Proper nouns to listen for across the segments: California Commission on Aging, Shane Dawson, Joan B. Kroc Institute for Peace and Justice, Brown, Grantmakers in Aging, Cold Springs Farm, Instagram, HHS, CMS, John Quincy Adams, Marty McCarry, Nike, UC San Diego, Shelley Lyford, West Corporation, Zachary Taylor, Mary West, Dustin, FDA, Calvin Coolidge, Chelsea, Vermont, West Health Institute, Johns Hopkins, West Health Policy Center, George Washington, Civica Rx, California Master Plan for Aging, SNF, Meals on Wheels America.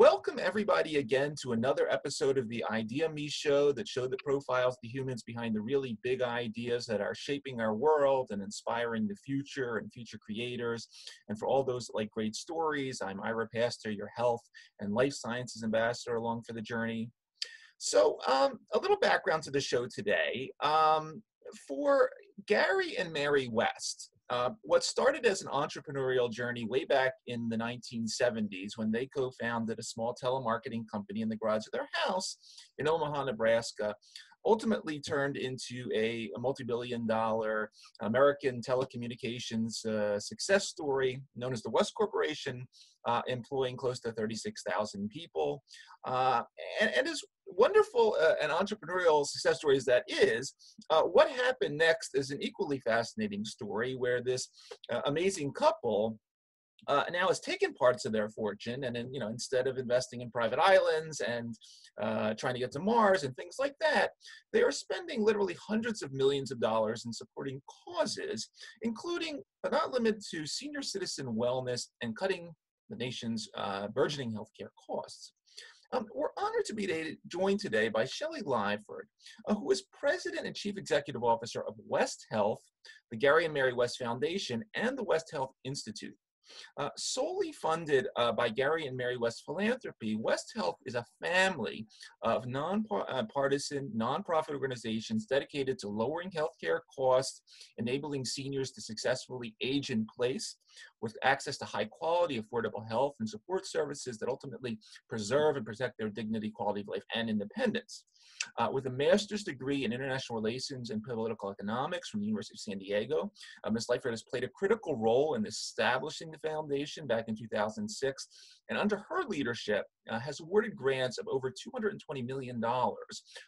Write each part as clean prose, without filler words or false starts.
Welcome everybody again to another episode of the Idea Me show that profiles the humans behind the really big ideas that are shaping our world and inspiring the future and future creators. And for all those that like great stories, I'm Ira Pastor, your health and life sciences ambassador along for the journey. So a little background to the show today. For Gary and Mary West, what started as an entrepreneurial journey way back in the 1970s when they co-founded a small telemarketing company in the garage of their house in Omaha, Nebraska, ultimately turned into a multi-billion-dollar American telecommunications success story known as the West Corporation, employing close to 36,000 people. And as wonderful an entrepreneurial success story as that is, what happened next is an equally fascinating story where this amazing couple now has taken parts of their fortune and, instead of investing in private islands and trying to get to Mars and things like that, they are spending literally hundreds of millions of dollars in supporting causes, including but not limited to senior citizen wellness and cutting the nation's burgeoning healthcare costs. We're honored to be joined today by Shelley Lyford, who is President and Chief Executive Officer of West Health, the Gary and Mary West Foundation, and the West Health Institute. Solely funded by Gary and Mary West Philanthropy, West Health is a family of nonpartisan, nonprofit organizations dedicated to lowering healthcare costs, enabling seniors to successfully age in place with access to high quality, affordable health and support services that ultimately preserve and protect their dignity, quality of life, and independence. With a master's degree in international relations and political economics from the University of San Diego, Ms. Lyford has played a critical role in establishing the foundation back in 2006, and under her leadership has awarded grants of over $220 million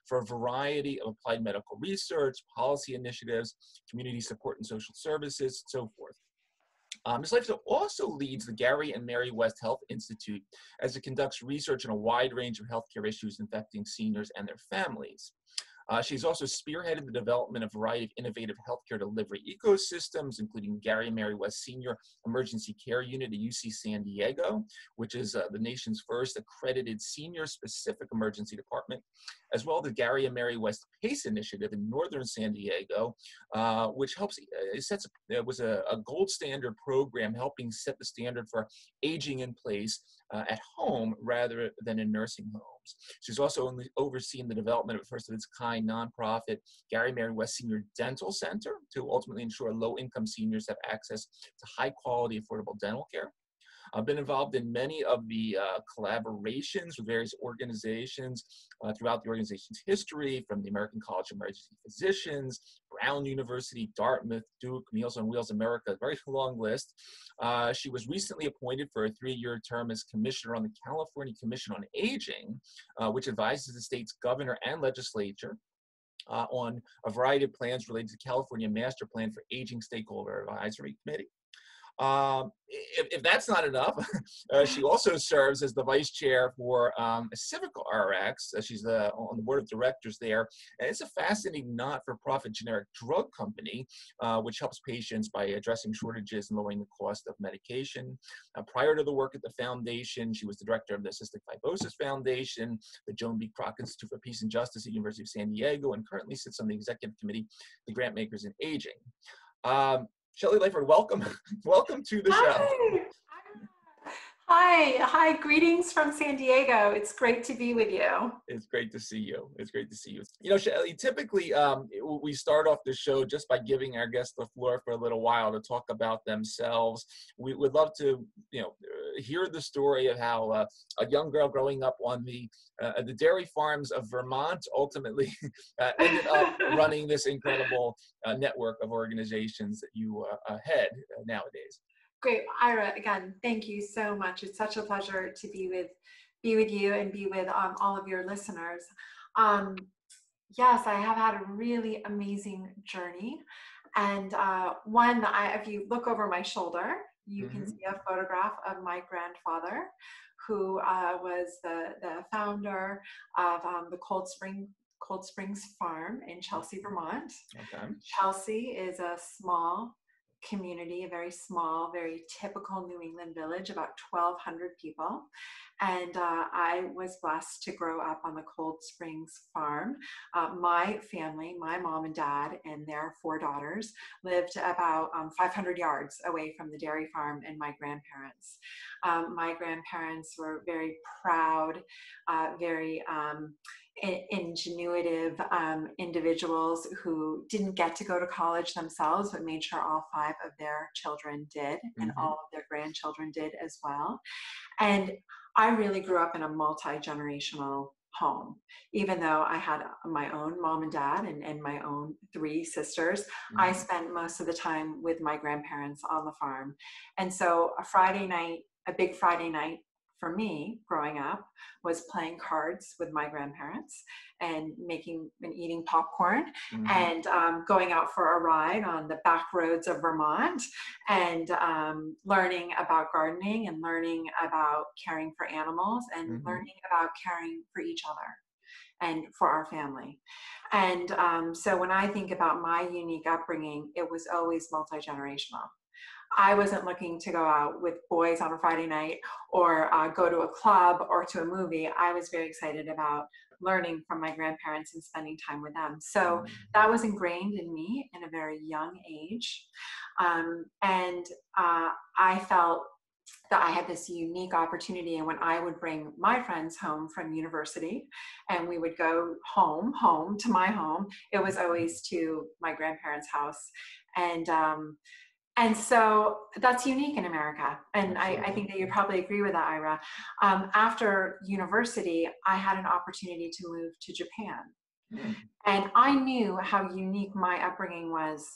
for a variety of applied medical research, policy initiatives, community support and social services, and so forth. Ms. Lyford also leads the Gary and Mary West Health Institute as it conducts research on a wide range of healthcare issues affecting seniors and their families. She's also spearheaded the development of a variety of innovative healthcare delivery ecosystems, including Gary and Mary West Senior Emergency Care Unit at UC San Diego, which is the nation's first accredited senior-specific emergency department, as well as the Gary and Mary West PACE initiative in northern San Diego, which helps was a gold standard program helping set the standard for aging in place at home rather than in nursing homes. She's also overseen the development of a first-of-its-kind nonprofit Gary and Mary West Senior Dental Center to ultimately ensure low-income seniors have access to high-quality, affordable dental care. I've been involved in many of the collaborations with various organizations throughout the organization's history, from the American College of Emergency Physicians, Brown University, Dartmouth, Duke, Meals on Wheels America, a very long list. She was recently appointed for a 3-year term as commissioner on the California Commission on Aging, which advises the state's governor and legislature on a variety of plans related to the California Master Plan for Aging Stakeholder Advisory Committee. If that's not enough, she also serves as the vice chair for Civica Rx. She's on the board of directors there. And it's a fascinating not-for-profit generic drug company, which helps patients by addressing shortages and lowering the cost of medication. Prior to the work at the foundation, she was the director of the Cystic Fibrosis Foundation, the Joan B. Kroc Institute for Peace and Justice at the University of San Diego, and currently sits on the executive committee, the Grantmakers in Aging. Shelley Lyford, welcome. Welcome to the show. Hi, greetings from San Diego. It's great to be with you. It's great to see you. You know, Shelley, typically we start off the show just by giving our guests the floor for a little while to talk about themselves. We would love to, hear the story of how a young girl growing up on the dairy farms of Vermont ultimately ended up running this incredible network of organizations that you head nowadays. Great, Ira, again, thank you so much. It's such a pleasure to be with you and be with all of your listeners. Yes, I have had a really amazing journey. And if you look over my shoulder, you can see a photograph of my grandfather, who was the founder of the Cold Springs Farm in Chelsea, Vermont. Okay. Chelsea is a small community, a very small, very typical New England village, about 1,200 people. And I was blessed to grow up on the Cold Springs Farm. My family, my mom and dad and their four daughters, lived about 500 yards away from the dairy farm and my grandparents. My grandparents were very proud, very ingenuitive individuals who didn't get to go to college themselves, but made sure all five of their children did, and all of their grandchildren did as well. And I really grew up in a multi-generational home. Even though I had my own mom and dad and my own three sisters, I spent most of the time with my grandparents on the farm. And so a Friday night, a big Friday night, for me growing up was playing cards with my grandparents and making and eating popcorn and going out for a ride on the back roads of Vermont and learning about gardening and learning about caring for animals and learning about caring for each other and for our family. And so when I think about my unique upbringing, it was always multi-generational. I wasn't looking to go out with boys on a Friday night or go to a club or to a movie. I was very excited about learning from my grandparents and spending time with them. So that was ingrained in me in a very young age. I felt that I had this unique opportunity, and when I would bring my friends home from university and we would go home to my home, it was always to my grandparents' house. And so that's unique in America. And I think that you probably agree with that, Ira. After university, I had an opportunity to move to Japan. And I knew how unique my upbringing was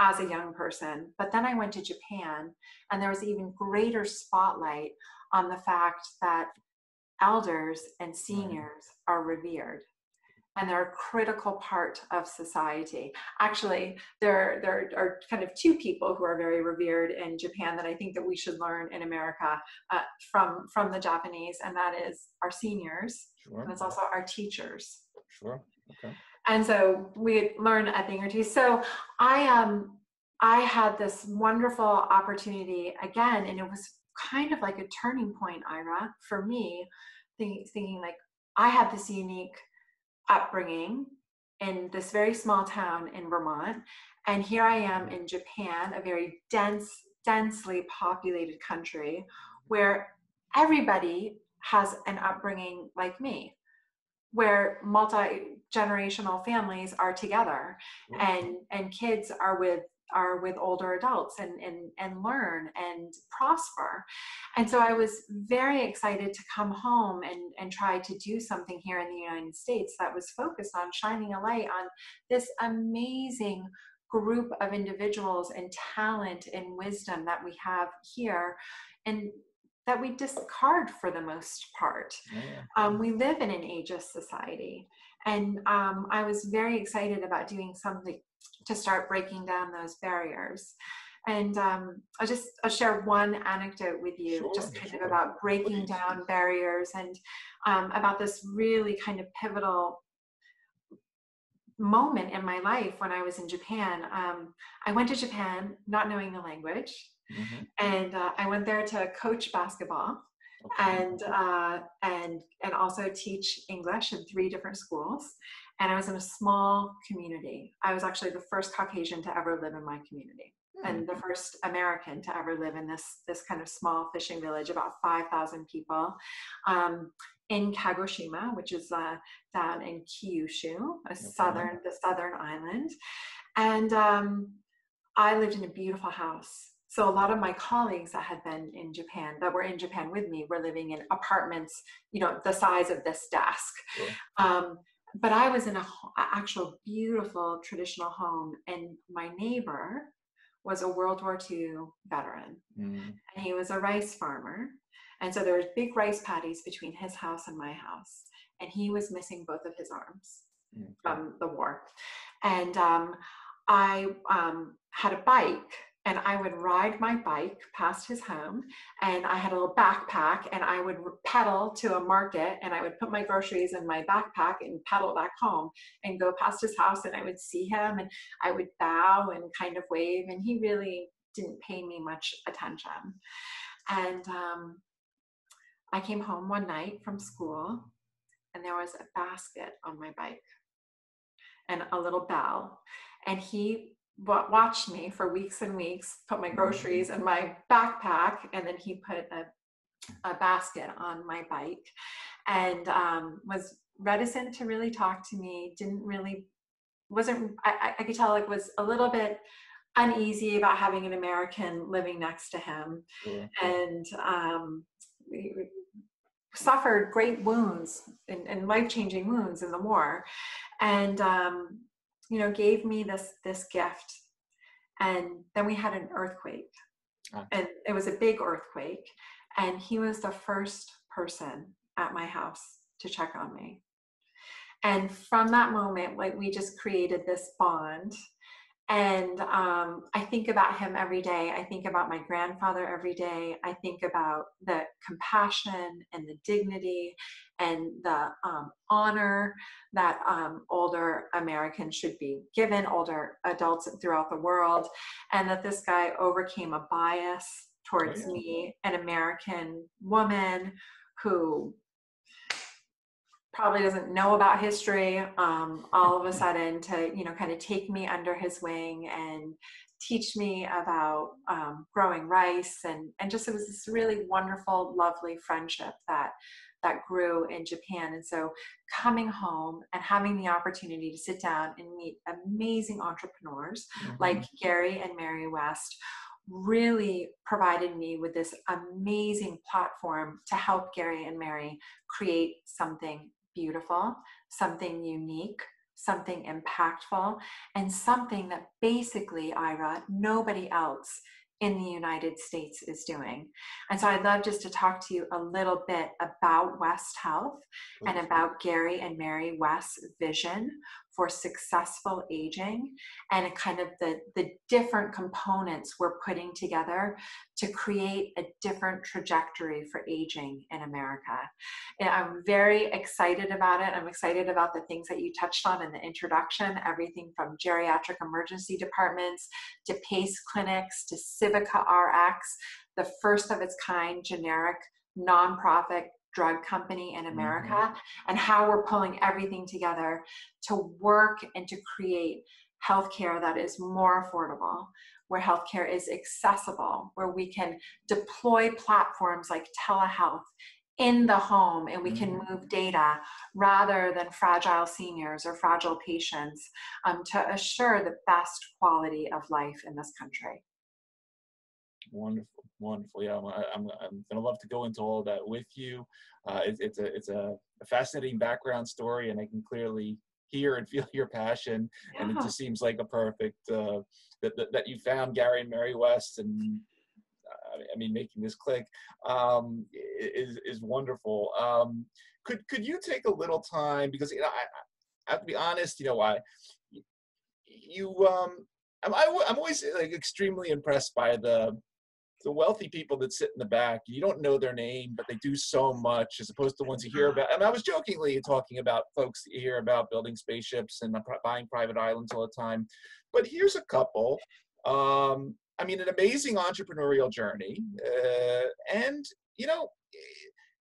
as a young person. But then I went to Japan, and there was even greater spotlight on the fact that elders and seniors are revered. And they're a critical part of society. Actually, there are kind of two people who are very revered in Japan that I think that we should learn in America from the Japanese, and that is our seniors, and it's also our teachers. And so we learn a thing or two. So I had this wonderful opportunity again, and it was kind of like a turning point, Ira, for me, thinking like I had this unique upbringing in this very small town in Vermont, and here I am in Japan, a very densely populated country where everybody has an upbringing like me, where multi-generational families are together and kids are with older adults and learn and prosper. And so I was very excited to come home and try to do something here in the United States that was focused on shining a light on this amazing group of individuals and talent and wisdom that we have here and that we discard for the most part. We live in an ageist society. And I was very excited about doing something to start breaking down those barriers. And I'll share one anecdote with you, kind of about breaking down barriers and about this really kind of pivotal moment in my life when I was in Japan. I went to Japan not knowing the language, and I went there to coach basketball and also teach English in three different schools. And I was in a small community. I was actually the first Caucasian to ever live in my community and the first American to ever live in this kind of small fishing village, about 5,000 people, in Kagoshima, which is down in Kyushu, the southern island. And I lived in a beautiful house. So a lot of my colleagues that had been in Japan, that were in Japan with me, were living in apartments, you know, the size of this desk. But I was in an actual beautiful traditional home, and my neighbor was a World War II veteran, and he was a rice farmer. And so there was big rice paddies between his house and my house, and he was missing both of his arms from the war. And I had a bike. And I would ride my bike past his home, and I had a little backpack, and I would pedal to a market, and I would put my groceries in my backpack and pedal back home and go past his house, and I would see him, and I would bow and kind of wave, and he really didn't pay me much attention. And I came home one night from school, and there was a basket on my bike and a little bell. And he watched me for weeks and weeks, put my groceries in my backpack, and then he put a basket on my bike, and was reticent to really talk to me, I could tell, like, was a little bit uneasy about having an American living next to him. Yeah. And he suffered great wounds and life-changing wounds in the war, and you know, gave me this gift. And then we had an earthquake. Oh. And it was a big earthquake, and he was the first person at my house to check on me. And from that moment, like, we just created this bond. And I think about him every day. I think about my grandfather every day. I think about the compassion and the dignity and the honor that older Americans should be given, older adults throughout the world, and that this guy overcame a bias towards me, an American woman who probably doesn't know about history, all of a sudden to, you know, kind of take me under his wing and teach me about growing rice, and just, it was this really wonderful, lovely friendship that grew in Japan. And so coming home and having the opportunity to sit down and meet amazing entrepreneurs like Gary and Mary West really provided me with this amazing platform to help Gary and Mary create something beautiful, something unique, something impactful, and something that basically, Ira, nobody else in the United States is doing. And so I'd love just to talk to you a little bit about West Health and about Gary and Mary West's vision for successful aging, and kind of the different components we're putting together to create a different trajectory for aging in America. And I'm very excited about it. I'm excited about the things that you touched on in the introduction, everything from geriatric emergency departments to PACE clinics to Civica Rx, the first of its kind generic nonprofit drug company in America, and how we're pulling everything together to work and to create healthcare that is more affordable, where healthcare is accessible, where we can deploy platforms like telehealth in the home, and we can move data rather than fragile seniors or fragile patients to assure the best quality of life in this country. Wonderful, wonderful. Yeah, I'm gonna love to go into all of that with you. It's a fascinating background story, and I can clearly hear and feel your passion. Yeah. And it just seems like a perfect that you found Gary and Mary West, and I mean, making this click is wonderful. Could you take a little time, because, you know, I have to be honest, you know, I'm always, like, extremely impressed by the wealthy people that sit in the back. You don't know their name, but they do so much, as opposed to the ones you hear about. And I was jokingly talking about folks that you hear about building spaceships and buying private islands all the time. But here's a couple. I mean, an amazing entrepreneurial journey. And, you know,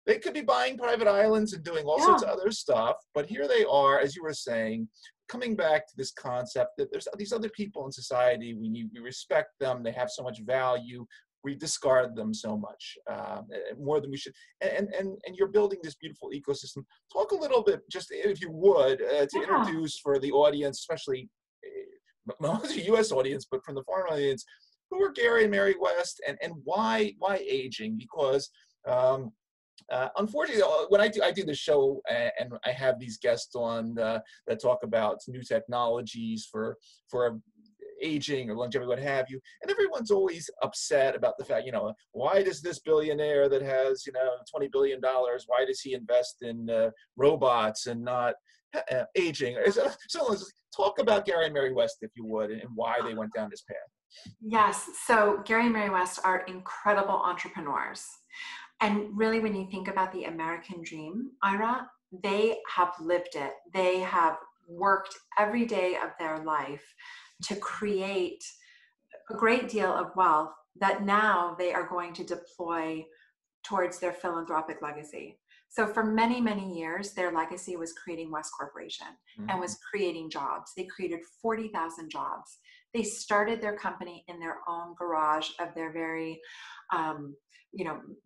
they could be buying private islands and doing all sorts of other stuff. But here they are, as you were saying, coming back to this concept that there's these other people in society, we respect them, they have so much value, we discard them so much, more than we should. And you're building this beautiful ecosystem. Talk a little bit, just if you would, to introduce for the audience, especially the U.S. audience, but from the foreign audience, who are Gary and Mary West, and why aging? Because unfortunately, when I do the show, and I have these guests on that talk about new technologies for aging or longevity, what have you, and everyone's always upset about the fact, you know, why does this billionaire that has, you know, $20 billion, why does he invest in robots and not aging? So let's talk about Gary and Mary West, if you would, and why they went down this path. Yes, so Gary and Mary West are incredible entrepreneurs. And really, when you think about the American dream, Ira, they have lived it. They have worked every day of their life to create a great deal of wealth that now they are going to deploy towards their philanthropic legacy. So for many, many years, their legacy was creating West Corporation and was creating jobs. They created 40,000 jobs. They started their company in their own garage of their very,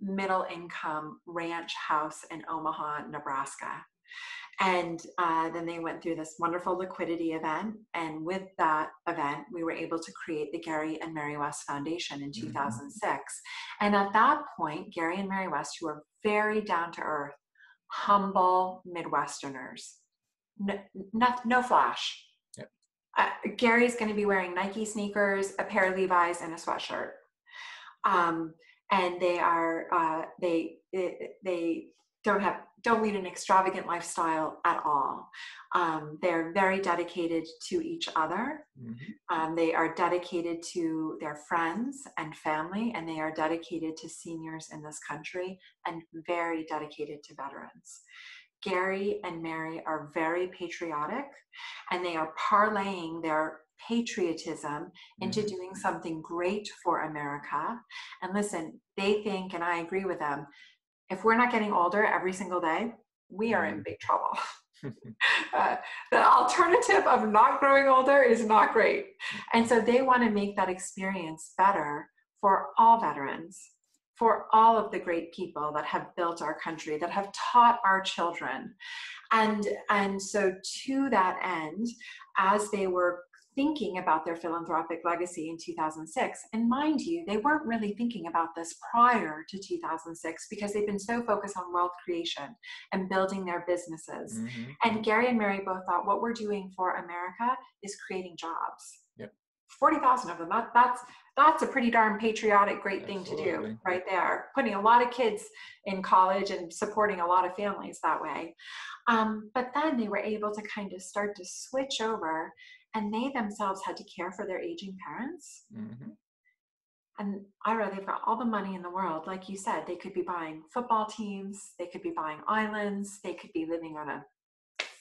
middle income ranch house in Omaha, Nebraska. And then they went through this wonderful liquidity event. And with that event, we were able to create the Gary and Mary West Foundation in 2006. And at that point, Gary and Mary West, who are very down to earth, humble Midwesterners, no flash. Yep. Gary's going to be wearing Nike sneakers, a pair of Levi's, and a sweatshirt. And they are, they don't lead an extravagant lifestyle at all. They're very dedicated to each other. They are dedicated to their friends and family, and they are dedicated to seniors in this country and very dedicated to veterans. Gary and Mary are very patriotic, and they are parlaying their patriotism into doing something great for America. And listen, they think, and I agree with them, if we're not getting older every single day, we are in big trouble. The alternative of not growing older is not great. And so they want to make that experience better for all veterans, for all of the great people that have built our country, that have taught our children. And so to that end, as they were thinking about their philanthropic legacy in 2006. And mind you, they weren't really thinking about this prior to 2006 because they've been so focused on wealth creation and building their businesses. And Gary and Mary both thought what we're doing for America is creating jobs. 40,000 of them, that's a pretty darn patriotic, great thing to do right there. Putting a lot of kids in college and supporting a lot of families that way. But then they were able to kind of start to switch over, and they themselves had to care for their aging parents. And Ira, they've got all the money in the world. Like you said, they could be buying football teams, they could be buying islands, they could be living on a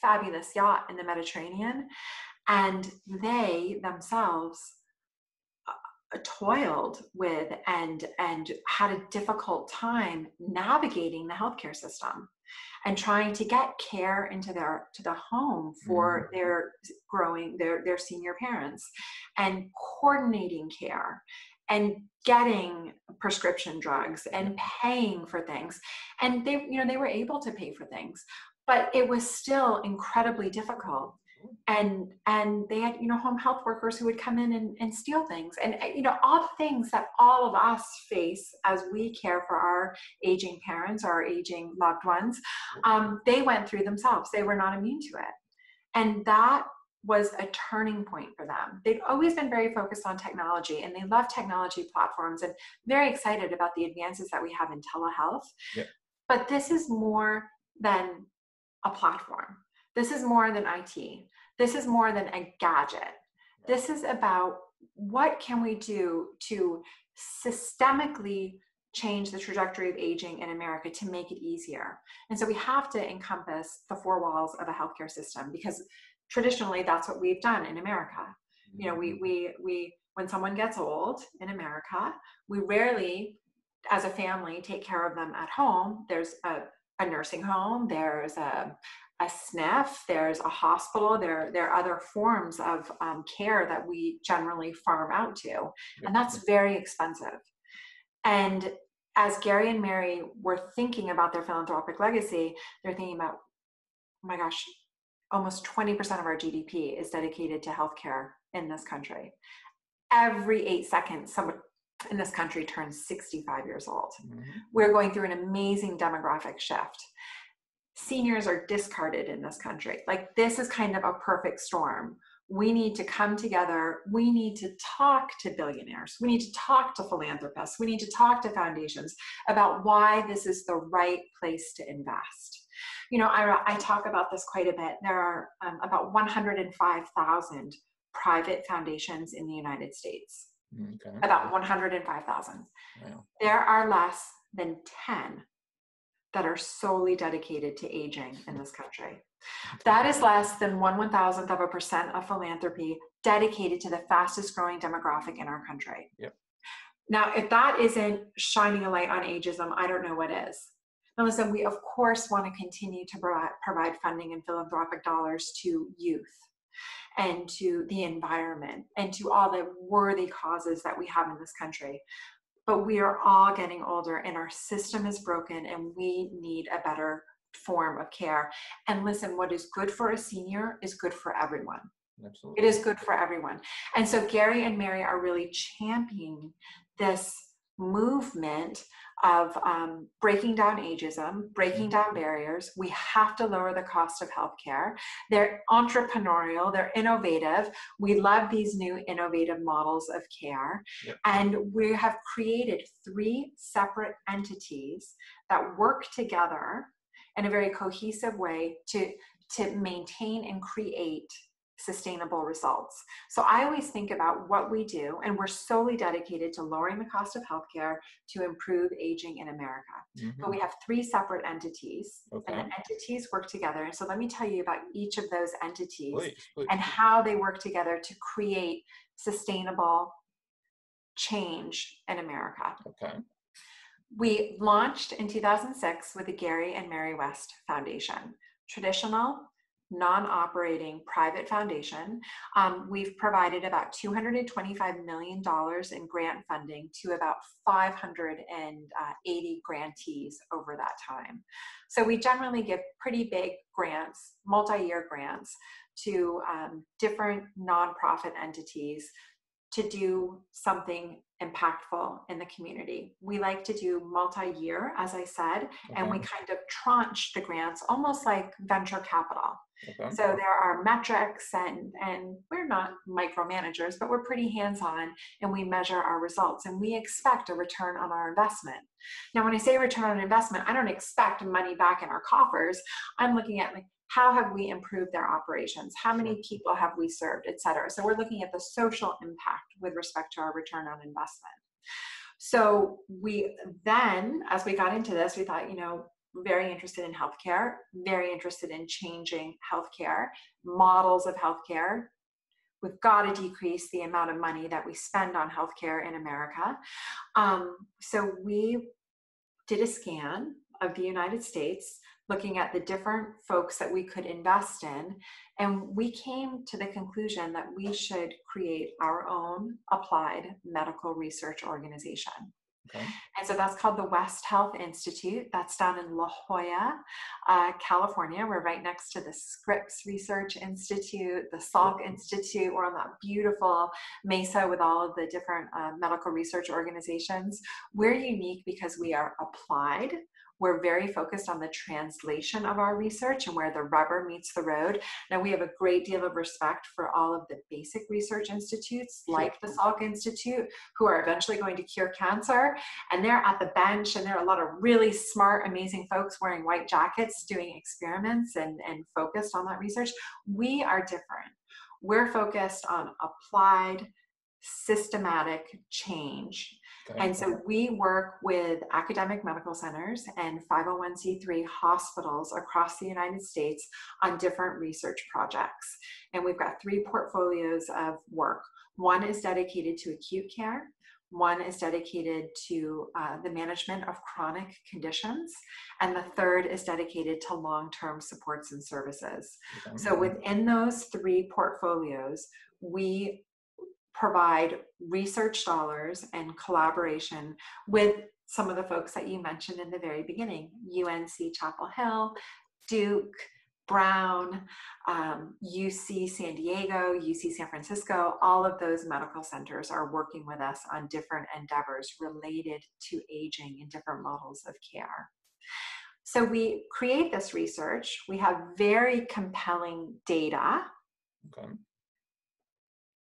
fabulous yacht in the Mediterranean. And they themselves toiled with and had a difficult time navigating the healthcare system and trying to get care into the home for their senior parents, and coordinating care and getting prescription drugs and paying for things. And they were able to pay for things, but it was still incredibly difficult. And they had, home health workers who would come in and steal things, and, all the things that all of us face as we care for our aging parents, our aging loved ones, they went through themselves. They were not immune to it. And that was a turning point for them. They've always been very focused on technology, and they love technology platforms and very excited about the advances that we have in telehealth. But this is more than a platform. This is more than IT. This is more than a gadget. This is about what can we do to systemically change the trajectory of aging in America to make it easier. And so we have to encompass the four walls of a healthcare system, because traditionally that's what we've done in America. We when someone gets old in America, we rarely, as a family, take care of them at home. There's a nursing home, there's a SNF, there's a hospital, there are other forms of care that we generally farm out to. And that's very expensive. And as Gary and Mary were thinking about their philanthropic legacy, they're thinking about, oh my gosh, almost 20% of our GDP is dedicated to healthcare in this country. Every 8 seconds, someone in this country turns 65 years old. We're going through an amazing demographic shift. Seniors are discarded in this country. Like, this is kind of a perfect storm. We need to come together. We need to talk to billionaires. We need to talk to philanthropists. We need to talk to foundations about why this is the right place to invest. I talk about this quite a bit. There are about 105,000 private foundations in the United States. About 105,000. There are less than 10 that are solely dedicated to aging in this country. That is less than 1/1000 of a percent of philanthropy dedicated to the fastest growing demographic in our country. Yep. Now, if that isn't shining a light on ageism, I don't know what is. Now listen, we of course want to continue to provide funding and philanthropic dollars to youth and to the environment and to all the worthy causes that we have in this country. But we are all getting older and our system is broken and we need a better form of care. And listen, what is good for a senior is good for everyone. Absolutely. It is good for everyone. And so Gary and Mary are really championing this movement of breaking down ageism, breaking down barriers. We have to lower the cost of healthcare. They're entrepreneurial, they're innovative. We love these new innovative models of care. Yep. And we have created 3 separate entities that work together in a very cohesive way to maintain and create sustainable results. So I always think about what we do, and we're solely dedicated to lowering the cost of healthcare to improve aging in America. Mm-hmm. But we have 3 separate entities, okay, and the entities work together. And so let me tell you about each of those entities, please, and how they work together to create sustainable change in America. Okay. We launched in 2006 with the Gary and Mary West Foundation, traditional, non-operating private foundation. We've provided about $225 million in grant funding to about 580 grantees over that time. So we generally give pretty big grants, multi-year grants, to different nonprofit entities to do something impactful in the community. We like to do multi-year, as I said, and we kind of tranche the grants almost like venture capital. Okay. So there are metrics, and we're not micromanagers, but we're pretty hands-on, and we measure our results, and we expect a return on our investment. Now, when I say return on investment, I don't expect money back in our coffers. I'm looking at, like, how have we improved their operations? How many people have we served, et cetera? So we're looking at the social impact with respect to our return on investment. So we then, as we got into this, we thought, you know, very interested in healthcare, very interested in changing healthcare, models of healthcare. We've got to decrease the amount of money that we spend on healthcare in America. So we did a scan of the United States, looking at the different folks that we could invest in. And we came to the conclusion that we should create our own applied medical research organization. Okay. And so that's called the West Health Institute. That's down in La Jolla, California. We're right next to the Scripps Research Institute, the Salk Institute. We're on that beautiful mesa with all of the different medical research organizations. We're unique because we are applied. We're very focused on the translation of our research and where the rubber meets the road. Now, we have a great deal of respect for all of the basic research institutes like the Salk Institute, who are eventually going to cure cancer. And they're at the bench, and there are a lot of really smart, amazing folks wearing white jackets doing experiments and focused on that research. We are different. We're focused on applied, systematic change. Okay. And so we work with academic medical centers and 501c3 hospitals across the United States on different research projects. And we've got 3 portfolios of work. One is dedicated to acute care. One is dedicated to the management of chronic conditions. And the third is dedicated to long-term supports and services. Okay. So within those 3 portfolios, we provide research dollars and collaboration with some of the folks that you mentioned in the very beginning: UNC Chapel Hill, Duke, Brown, UC San Diego, UC San Francisco. All of those medical centers are working with us on different endeavors related to aging and different models of care. So we create this research. We have very compelling data. Okay.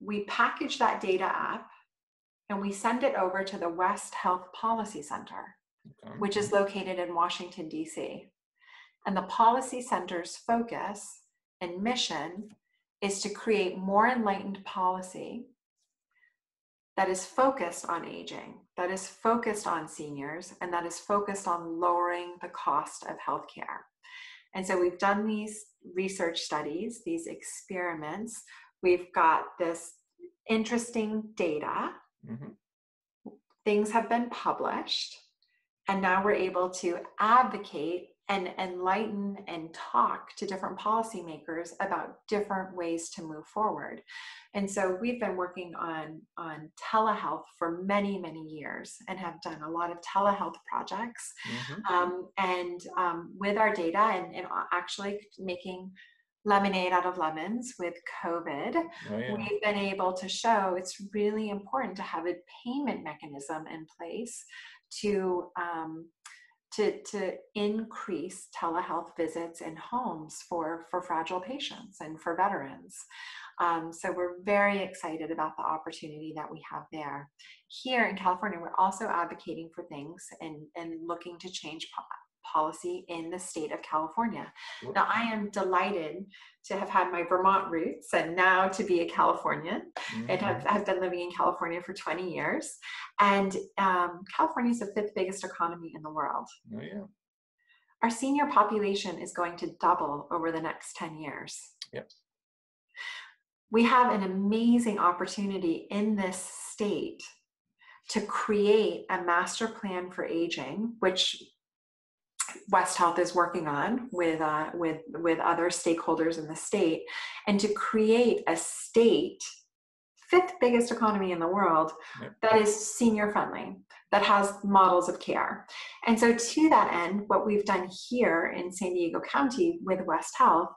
We package that data up and we send it over to the West Health Policy Center, okay, which is located in Washington, D.C. And the Policy Center's focus and mission is to create more enlightened policy that is focused on aging, that is focused on seniors, and that is focused on lowering the cost of healthcare. And so we've done these research studies, these experiments. We've got this interesting data. Mm-hmm. Things have been published, and now we're able to advocate and enlighten and talk to different policymakers about different ways to move forward. And so we've been working on telehealth for many, many years and have done a lot of telehealth projects. Mm-hmm. With our data and actually making lemonade out of lemons with COVID, oh, yeah. We've been able to show it's really important to have a payment mechanism in place to increase telehealth visits in homes for fragile patients and for veterans. So we're very excited about the opportunity that we have there. Here in California, we're also advocating for things and looking to change policy in the state of California. Oops. Now, I am delighted to have had my Vermont roots and now to be a Californian. Mm-hmm. And have been living in California for 20 years. And California is the 5th biggest economy in the world. Oh, yeah. Our senior population is going to double over the next 10 years. Yep. We have an amazing opportunity in this state to create a master plan for aging, which West Health is working on with other stakeholders in the state, and to create a state, 5th biggest economy in the world, yep. that is senior friendly, that has models of care. And so to that end, what we've done here in San Diego County with West Health,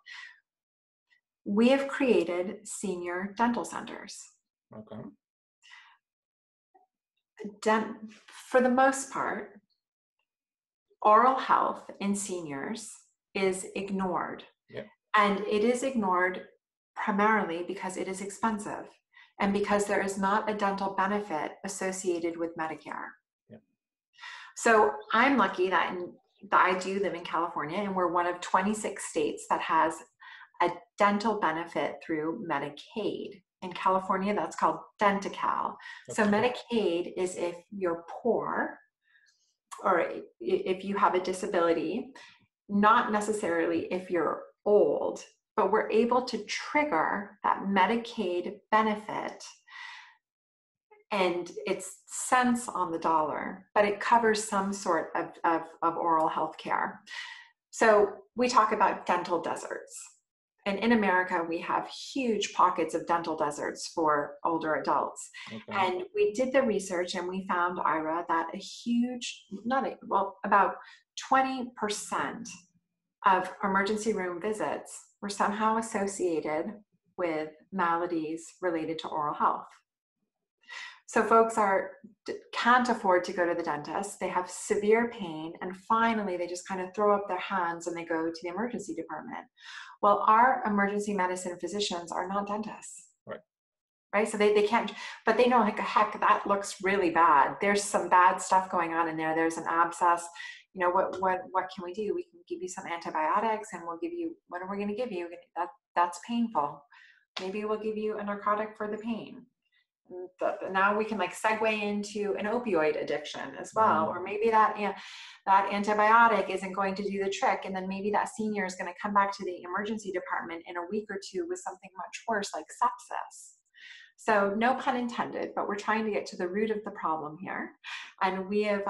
we have created senior dental centers. Okay. For the most part, oral health in seniors is ignored. Yep. And it is ignored primarily because it is expensive and because there is not a dental benefit associated with Medicare. Yep. So I'm lucky that I do live in California, and we're one of 26 states that has a dental benefit through Medicaid. In California, that's called Dentical. Okay. So Medicaid is if you're poor or if you have a disability, not necessarily if you're old, but we're able to trigger that Medicaid benefit, and it's cents on the dollar, but it covers some sort of oral health care. So we talk about dental deserts, and in America, we have huge pockets of dental deserts for older adults. Okay. And we did the research, and we found, Ira, that about 20% of emergency room visits were somehow associated with maladies related to oral health. So folks can't afford to go to the dentist, they have severe pain, and finally they just kind of throw up their hands and they go to the emergency department. Well, our emergency medicine physicians are not dentists. Right? So they can't, but they know, like, heck, that looks really bad. There's some bad stuff going on in there. There's an abscess. You know, what can we do? We can give you some antibiotics, and we'll give you, what are we going to give you? That's painful. Maybe we'll give you a narcotic for the pain. But now we can segue into an opioid addiction as well, or maybe that antibiotic isn't going to do the trick, and then maybe that senior is going to come back to the emergency department in a week or two with something much worse, like sepsis. So no pun intended, but we're trying to get to the root of the problem here, and we have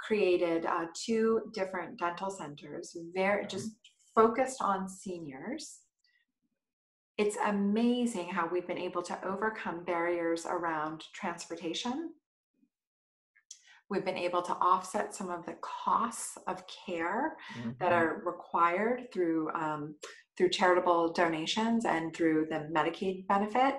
created 2 different dental centers, very just focused on seniors. It's amazing how we've been able to overcome barriers around transportation. We've been able to offset some of the costs of care mm-hmm. that are required through charitable donations and through the Medicaid benefit.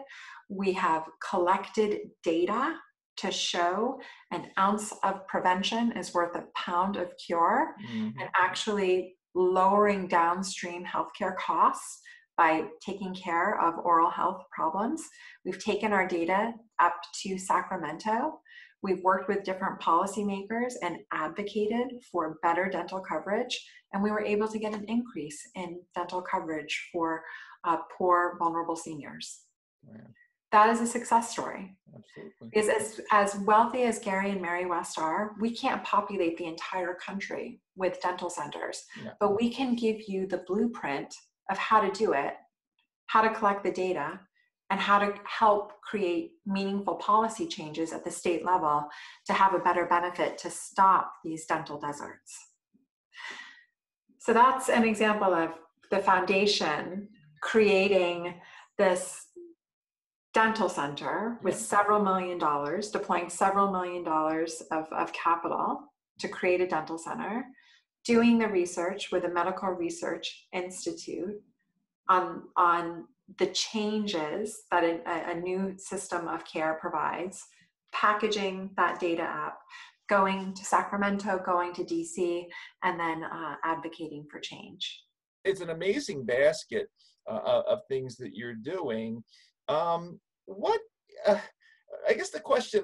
We have collected data to show an ounce of prevention is worth a pound of cure, mm-hmm. and actually lowering downstream healthcare costs by taking care of oral health problems. We've taken our data up to Sacramento. We've worked with different policymakers and advocated for better dental coverage, and we were able to get an increase in dental coverage for poor, vulnerable seniors. Wow. that is a success story. Absolutely. Because as wealthy as Gary and Mary West are, we can't populate the entire country with dental centers, yeah. but we can give you the blueprint of how to do it, how to collect the data, and how to help create meaningful policy changes at the state level to have a better benefit to stop these dental deserts. So that's an example of the foundation creating this dental center with several million dollars, deploying several million dollars of capital to create a dental center, doing the research with a medical research institute on the changes that a new system of care provides, packaging that data up, going to Sacramento, going to DC, and then advocating for change. It's an amazing basket of things that you're doing. I guess the question,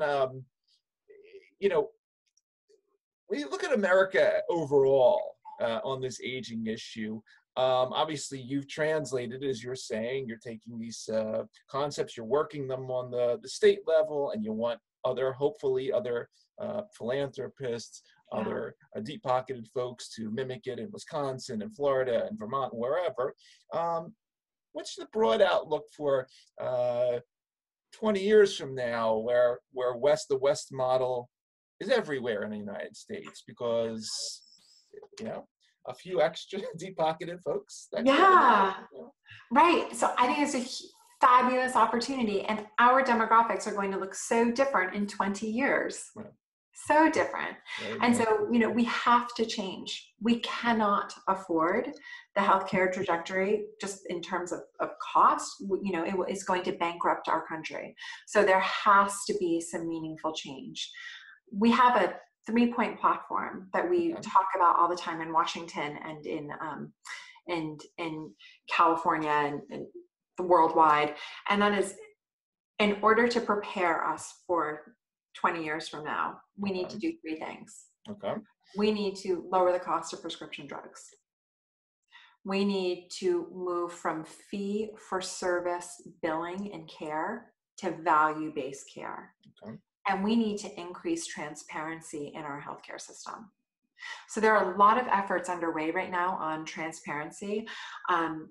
you know, when you look at America overall on this aging issue, obviously you've translated, as you're saying, you're taking these concepts, you're working them on the state level, and you want other, hopefully other philanthropists, yeah. other deep-pocketed folks to mimic it in Wisconsin and Florida and Vermont, wherever. What's the broad outlook for 20 years from now, where the West model is everywhere in the United States? Because, you know, a few extra deep-pocketed folks. That yeah, right. So I think it's a fabulous opportunity, and our demographics are going to look so different in 20 years. Right. So different. And so, you know, we have to change. We cannot afford the healthcare trajectory just in terms of cost. You know, it is going to bankrupt our country. So there has to be some meaningful change. We have a three-point platform that we talk about all the time in Washington and in California and worldwide. And that is, in order to prepare us for 20 years from now, we need to do three things. Okay. We need to lower the cost of prescription drugs. We need to move from fee-for-service billing and care to value-based care. Okay. And we need to increase transparency in our healthcare system. So there are a lot of efforts underway right now on transparency.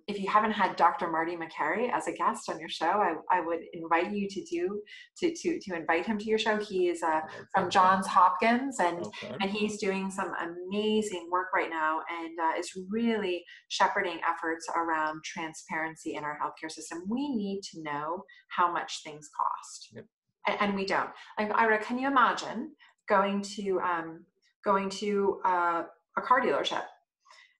If you haven't had Dr. Marty McCarry as a guest on your show, I would invite you to invite him to your show. He is from Johns Hopkins, and he's doing some amazing work right now, and is really shepherding efforts around transparency in our healthcare system. We need to know how much things cost, yep. and we don't. Like, Ira, can you imagine going to a car dealership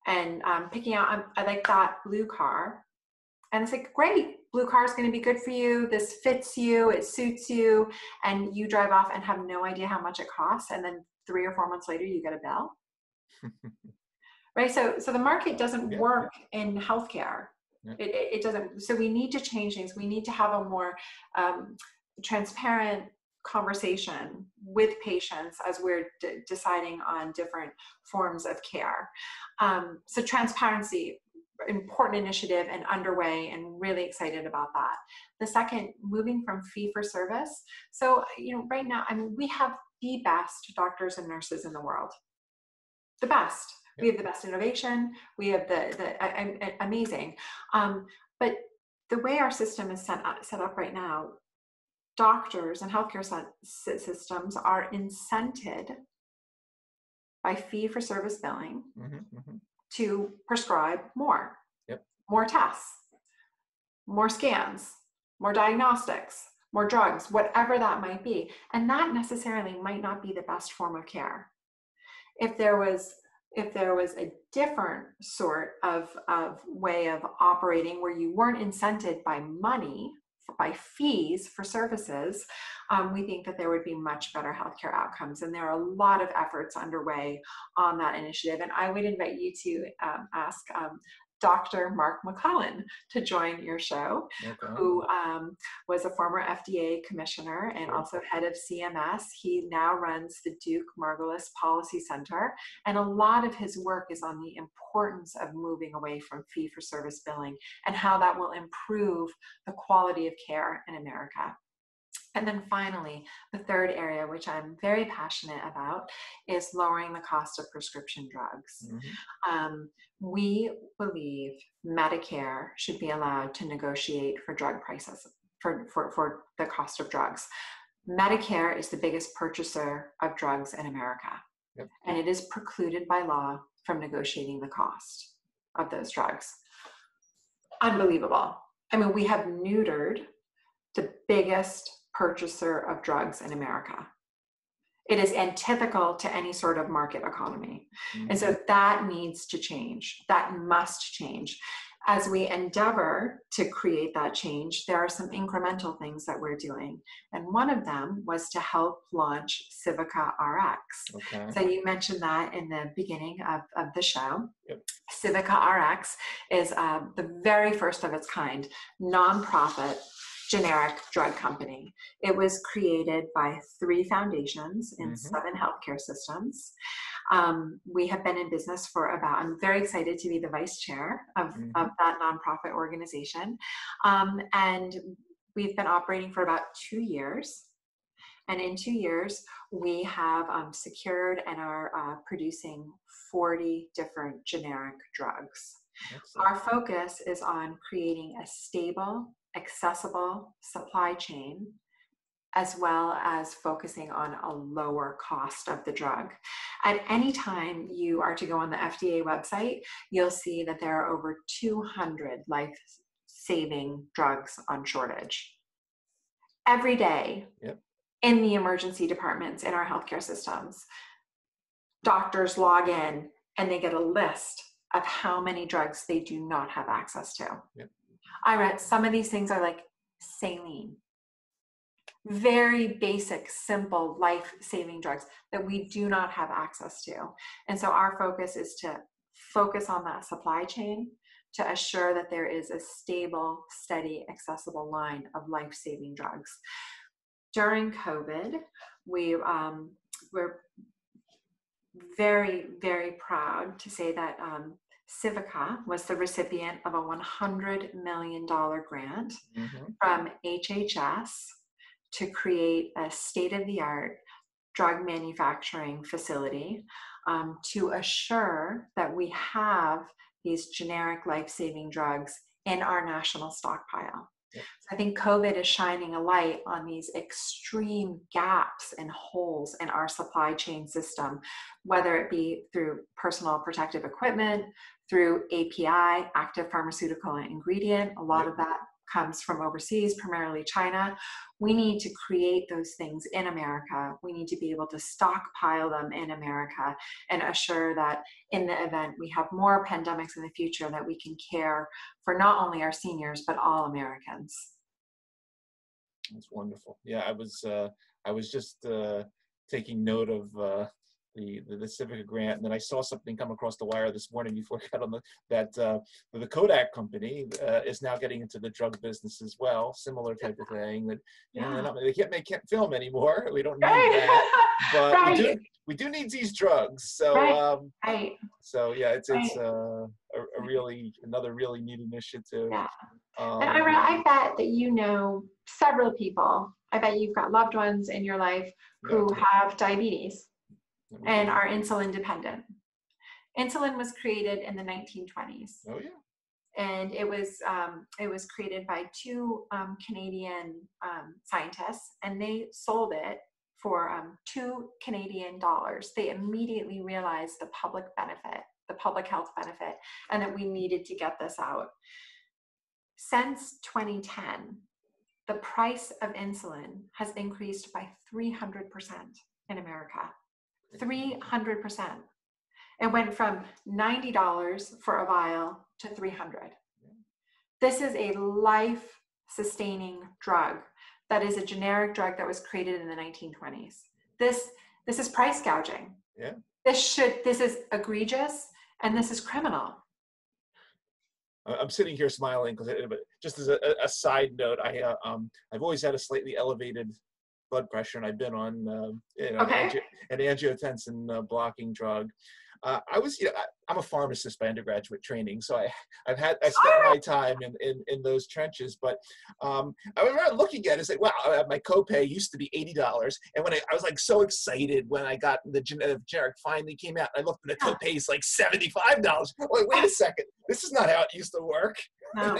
and picking out, I like that blue car. And it's like, great, blue car is going to be good for you. This fits you, it suits you. And you drive off and have no idea how much it costs. And then 3 or 4 months later, you get a bill. Right? So the market doesn't work in healthcare. Yeah. It doesn't. So we need to change things. We need to have a more transparent conversation with patients as we're deciding on different forms of care. So transparency, important initiative and underway, and really excited about that. The second, moving from fee for service. So, you know, right now, I mean, we have the best doctors and nurses in the world, the best. Yep. We have the best innovation. We have the amazing. But the way our system is set up right now, doctors and healthcare systems are incented by fee-for-service billing to prescribe more, more tests, more scans, more diagnostics, more drugs, whatever that might be. And that necessarily might not be the best form of care. If there was a different sort of way of operating where you weren't incented by money, by fees for services, we think that there would be much better healthcare outcomes. And there are a lot of efforts underway on that initiative. And I would invite you to ask Dr. Mark McCullen to join your show, okay, who was a former FDA commissioner and also head of CMS. He now runs the Duke Margolis Policy Center, and a lot of his work is on the importance of moving away from fee-for-service billing and how that will improve the quality of care in America. And then finally, the third area, which I'm very passionate about, is lowering the cost of prescription drugs. Mm-hmm. We believe Medicare should be allowed to negotiate for drug prices, for the cost of drugs. Medicare is the biggest purchaser of drugs in America, yep, and it is precluded by law from negotiating the cost of those drugs. Unbelievable. I mean, we have neutered the biggest purchaser of drugs in America. It is antithetical to any sort of market economy. Mm-hmm. And so that needs to change. That must change. As we endeavor to create that change, there are some incremental things that we're doing. And one of them was to help launch Civica Rx. Okay. So you mentioned that in the beginning of the show. Yep. Civica Rx is the very first of its kind nonprofit generic drug company. It was created by three foundations in, mm-hmm, 7 healthcare systems. We have been in business for about, I'm very excited to be the vice chair of, mm-hmm, of that nonprofit organization. And we've been operating for about 2 years. And in 2 years, we have secured and are producing 40 different generic drugs. Excellent. Our focus is on creating a stable, accessible supply chain, as well as focusing on a lower cost of the drug. At any time you are to go on the FDA website, you'll see that there are over 200 life-saving drugs on shortage every day, yep, in the emergency departments in our healthcare systems. Doctors log in and they get a list of how many drugs they do not have access to. Yep. I read some of these things are like saline, very basic, simple, life-saving drugs that we do not have access to. And so our focus is to focus on that supply chain to assure that there is a stable, steady, accessible line of life-saving drugs. During COVID, we were very, very proud to say that Civica was the recipient of a $100 million grant, mm-hmm, from HHS to create a state-of-the-art drug manufacturing facility to assure that we have these generic life-saving drugs in our national stockpile. Yeah. So I think COVID is shining a light on these extreme gaps and holes in our supply chain system, whether it be through personal protective equipment, through API, active pharmaceutical ingredient. A lot of that comes from overseas, primarily China. We need to create those things in America. We need to be able to stockpile them in America and assure that in the event we have more pandemics in the future, that we can care for not only our seniors, but all Americans. That's wonderful. Yeah, I was just taking note of the Civica grant, and then I saw something come across the wire this morning before I got on the Kodak company is now getting into the drug business as well, similar type of thing. That, you know, they can't film anymore. We don't need that, but we do need these drugs. So so yeah, it's a really another neat initiative. Yeah. And Ira, I bet that you know several people. I bet you've got loved ones in your life who have diabetes and are insulin dependent. Insulin was created in the 1920s. Oh yeah. And it was created by two Canadian scientists, and they sold it for $2 Canadian. They immediately realized the public benefit, the public health benefit, and that we needed to get this out. Since 2010, the price of insulin has increased by 300% in America. 300%. It went from $90 for a vial to $300. This is a life-sustaining drug that is a generic drug that was created in the 1920s. This is price gouging. Yeah. This is egregious, and this is criminal. I'm sitting here smiling because just as a side note, I've always had a slightly elevated blood pressure, and I've been on an angiotensin blocking drug. I'm a pharmacist by undergraduate training, so I spent my time in those trenches. But I remember looking at it and saying, "Wow, my copay used to be $80," and when I was like so excited when I got the generic finally came out, I looked and the copay is like $75. I'm like, wait a second, this is not how it used to work. No.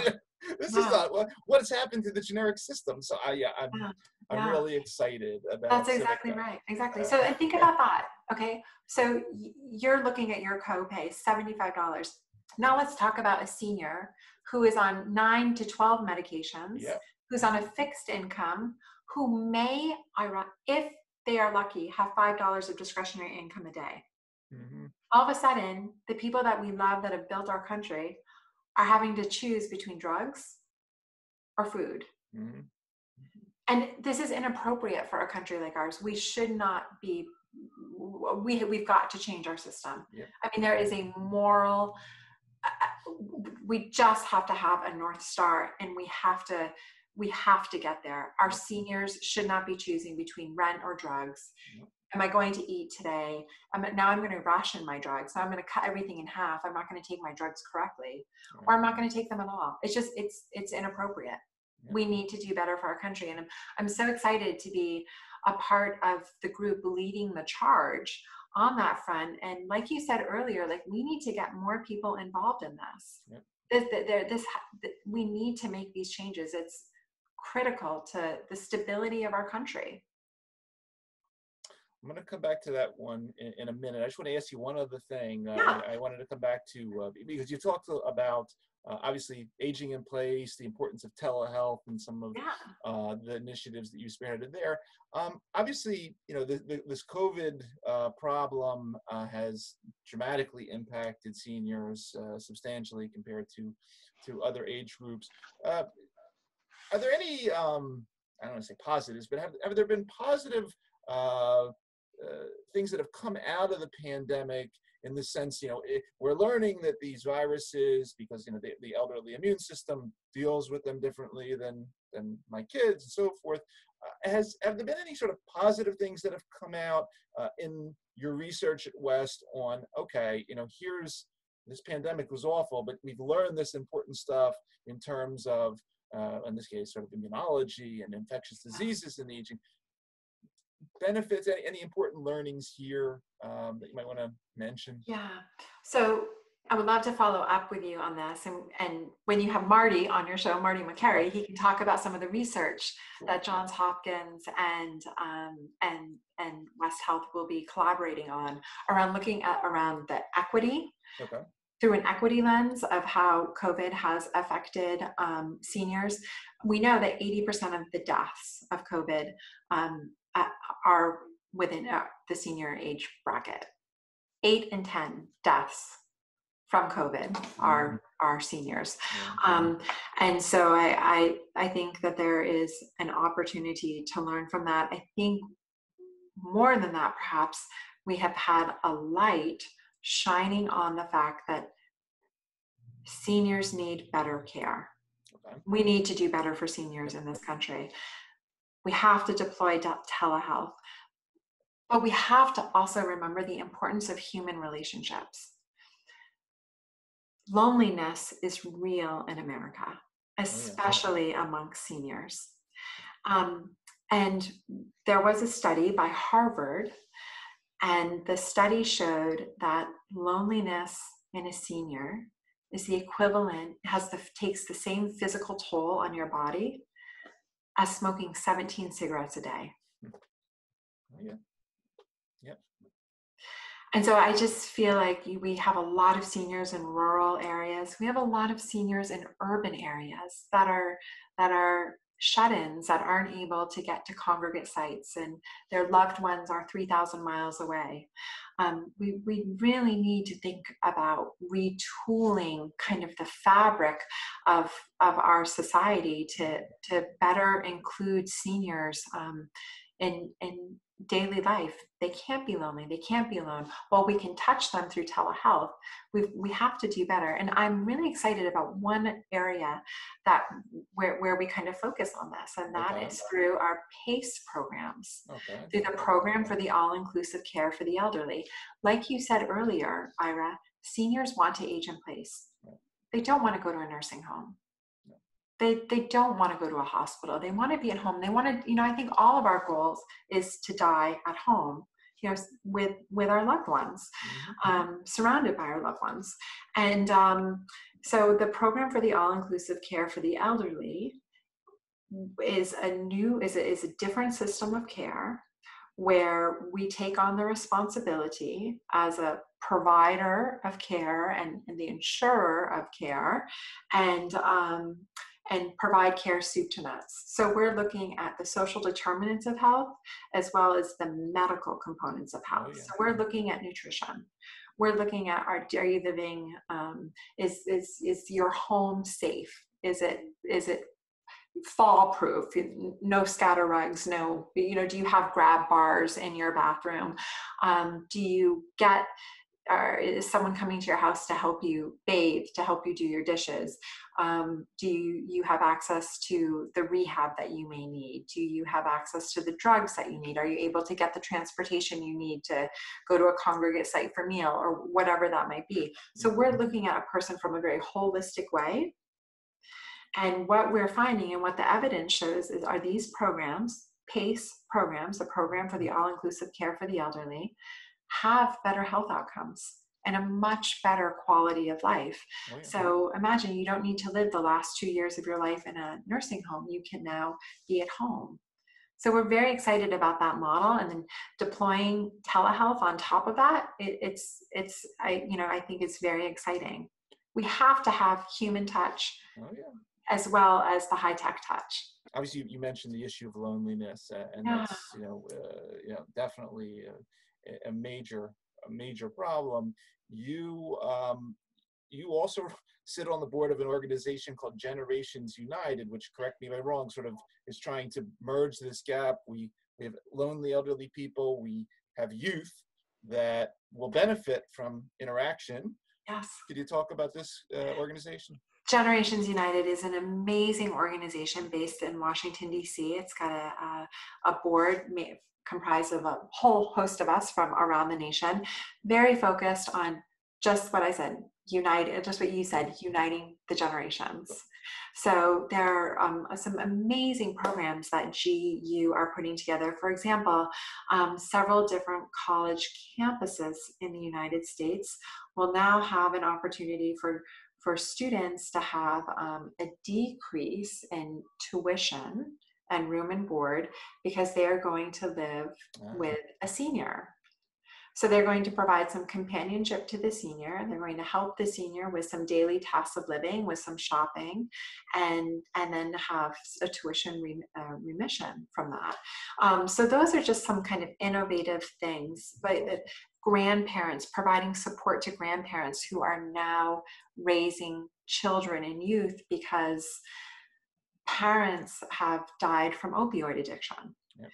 This is not what has happened to the generic system. So I'm really excited about. That's exactly right. Exactly. So think about that. Okay. So you're looking at your copay, $75. Now let's talk about a senior who is on 9 to 12 medications, who's on a fixed income, who may, if they are lucky, have $5 of discretionary income a day. Mm-hmm. All of a sudden, the people that we love that have built our country are having to choose between drugs or food. Mm-hmm. And this is inappropriate for a country like ours. We should not be, we've got to change our system. Yeah. I mean, there is a moral, we just have to have a North Star, and we have to get there. Our seniors should not be choosing between rent or drugs. Yeah. Am I going to eat today? Now I'm going to ration my drugs. Now I'm going to cut everything in half. I'm not going to take my drugs correctly, or I'm not going to take them at all. It's just, it's inappropriate. Yeah. We need to do better for our country. And I'm so excited to be a part of the group leading the charge on that front. And like you said earlier, like, we need to get more people involved in this. Yeah. We need to make these changes. It's critical to the stability of our country. I'm going to come back to that one in a minute. I just want to ask you one other thing. I wanted to come back to, because you talked about obviously aging in place, the importance of telehealth, and some of the initiatives that you spearheaded there. Obviously, you know, this COVID problem has dramatically impacted seniors substantially compared to other age groups. Are there any, I don't want to say positives, but have there been positive things that have come out of the pandemic, in the sense, you know, we're learning that these viruses, because, you know, the elderly immune system deals with them differently than my kids and so forth. Have there been any sort of positive things that have come out in your research at West on, okay, you know, here's, this pandemic was awful, but we've learned this important stuff in terms of, in this case, sort of immunology and infectious diseases and aging. Benefits, any important learnings here that you might want to mention? Yeah, so I would love to follow up with you on this, and when you have Marty on your show, Marty McCarry, he can talk about some of the research that Johns Hopkins and West Health will be collaborating on around looking at around the equity. Okay. Through an equity lens of how COVID has affected seniors. We know that 80% of the deaths of COVID are within the senior age bracket. 8 in 10 deaths from COVID are seniors. And so I think that there is an opportunity to learn from that. I think more than that, perhaps, we have had a light shining on the fact that seniors need better care. Okay. We need to do better for seniors in this country. We have to deploy telehealth, but we have to also remember the importance of human relationships. Loneliness is real in America, especially amongst seniors. And there was a study by Harvard, and the study showed that loneliness in a senior is the equivalent, takes the same physical toll on your body as smoking 17 cigarettes a day. Yeah. Yep. And so I just feel like we have a lot of seniors in rural areas. We have a lot of seniors in urban areas that are shut-ins, that aren't able to get to congregate sites, and their loved ones are 3,000 miles away. We really need to think about retooling kind of the fabric of our society to better include seniors in daily life. They can't be lonely. They can't be alone. While we can touch them through telehealth, we have to do better. And I'm really excited about one area that where we kind of focus on this, and that is through our PACE programs, through the program for the all-inclusive care for the elderly. Like you said earlier, Ira, seniors want to age in place. They don't want to go to a nursing home. They don't want to go to a hospital. They want to be at home. They want to, you know, I think all of our goals is to die at home, you know, with our loved ones, surrounded by our loved ones. And so the program for the all-inclusive care for the elderly is a different system of care where we take on the responsibility as a provider of care and the insurer of care, and provide care soup to nuts. So we're looking at the social determinants of health as well as the medical components of health. So we're looking at nutrition. We're looking at are you living, is your home safe? Is it fall proof? No scatter rugs, no, you know, do you have grab bars in your bathroom? Do you get, or is someone coming to your house to help you bathe, to help you do your dishes? Do you have access to the rehab that you may need? Do you have access to the drugs that you need? Are you able to get the transportation you need to go to a congregate site for meal or whatever that might be? So we're looking at a person from a very holistic way. And what we're finding and what the evidence shows is are these programs, PACE programs, the program for the all-inclusive care for the elderly, have better health outcomes and a much better quality of life. Oh, yeah. So imagine you don't need to live the last 2 years of your life in a nursing home. You can now be at home. So we're very excited about that model, and then deploying telehealth on top of that, I think it's very exciting. We have to have human touch. Oh, yeah. As well as the high-tech touch. Obviously, you mentioned the issue of loneliness, and that's, definitely a major problem. You also sit on the board of an organization called Generations United, which, correct me if I'm wrong, sort of is trying to merge this gap. We have lonely elderly people. We have youth that will benefit from interaction. Yes. Could you talk about this organization? Generations United is an amazing organization based in Washington, D.C. It's got a board comprised of a whole host of us from around the nation, very focused on just what I said, just what you said, uniting the generations. So there are some amazing programs that GU are putting together. For example, several different college campuses in the United States will now have an opportunity for students to have a decrease in tuition and room and board because they are going to live with a senior. So they're going to provide some companionship to the senior, and they're going to help the senior with some daily tasks of living, with some shopping, and then have a tuition remission from that. So those are just some kind of innovative things, but grandparents, providing support to grandparents who are now raising children and youth because parents have died from opioid addiction. Yep.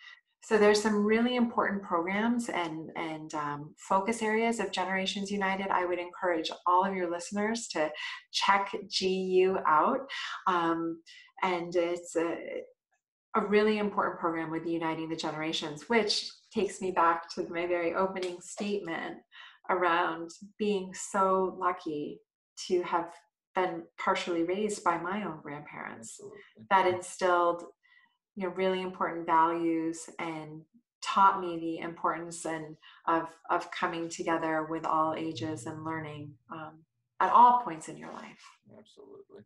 So there's some really important programs and focus areas of Generations United. I would encourage all of your listeners to check GU out. And it's a really important program with Uniting the Generations, which takes me back to my very opening statement around being so lucky to have been partially raised by my own grandparents. Absolutely. That instilled really important values and taught me the importance of coming together with all ages and learning at all points in your life. Absolutely,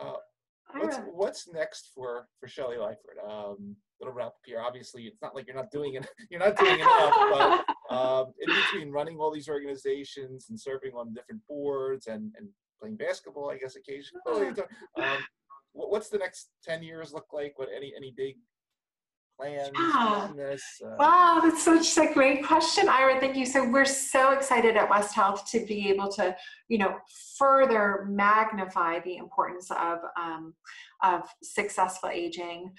absolutely. What's next for Shelley Lyford? Little wrap up here. Obviously, it's not like you're not doing enough. But in between running all these organizations and serving on different boards and playing basketball, I guess occasionally. What's the next 10 years look like? What any big plans? Wow, wow, that's such a great question, Ira. Thank you. So we're so excited at West Health to be able to, you know, further magnify the importance of successful aging.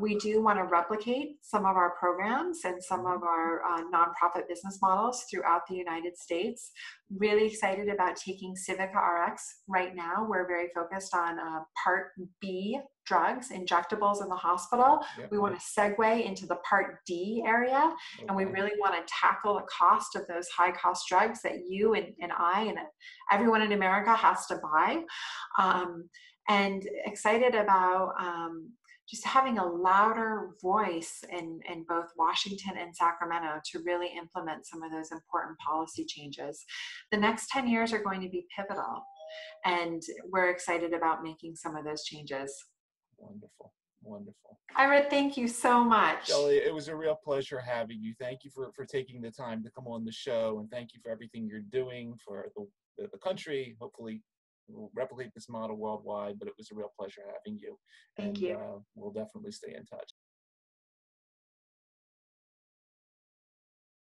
We do want to replicate some of our programs and some of our nonprofit business models throughout the United States. Really excited about taking Civica Rx right now. We're very focused on Part B drugs, injectables in the hospital. Yep. We want to segue into the Part D area, okay, and we really want to tackle the cost of those high-cost drugs that you and I and everyone in America has to buy. And excited about just having a louder voice in both Washington and Sacramento to really implement some of those important policy changes. The next 10 years are going to be pivotal, and we're excited about making some of those changes. Wonderful, wonderful. Ira, thank you so much. Shelley, it was a real pleasure having you. Thank you for taking the time to come on the show, and thank you for everything you're doing for the country. Hopefully we'll replicate this model worldwide, but it was a real pleasure having you. Thank you. We'll definitely stay in touch.